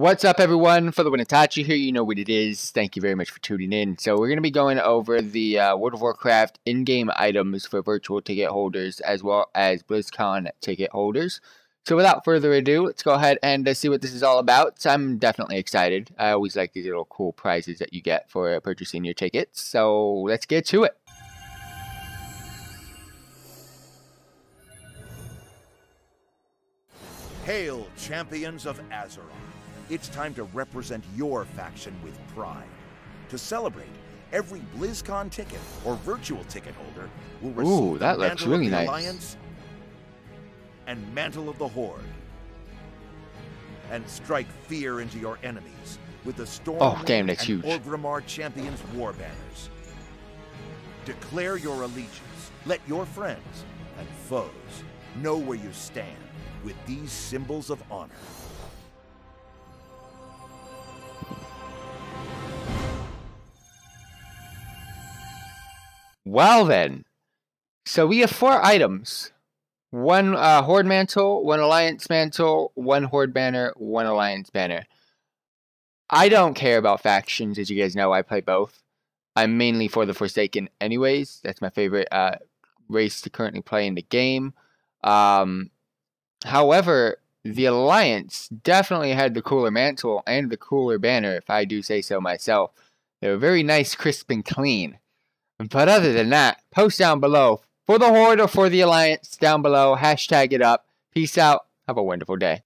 What's up, everyone? For the Winatachi here, you know what it is. Thank you very much for tuning in. So we're going to be going over the World of Warcraft in-game items for virtual ticket holders as well as BlizzCon ticket holders. So without further ado, let's go ahead and see what this is all about. So I'm definitely excited. I always like these little cool prizes that you get for purchasing your tickets. So let's get to it. Hail, champions of Azeroth. It's time to represent your faction with pride. To celebrate, every BlizzCon ticket or virtual ticket holder will receive the Mantle of the Alliance and Mantle of the Horde. And strike fear into your enemies with the Storm and Orgrimmar Champions war banners. Declare your allegiance. Let your friends and foes know where you stand with these symbols of honor. Well then, so we have four items. One Horde Mantle, one Alliance Mantle, one Horde Banner, one Alliance Banner. I don't care about factions, as you guys know, I play both. I'm mainly for the Forsaken anyways. That's my favorite race to currently play in the game. However, the Alliance definitely had the cooler Mantle and the cooler Banner, if I do say so myself. They were very nice, crisp, and clean. But other than that, post down below for the Horde or for the Alliance down below. Hashtag it up. Peace out. Have a wonderful day.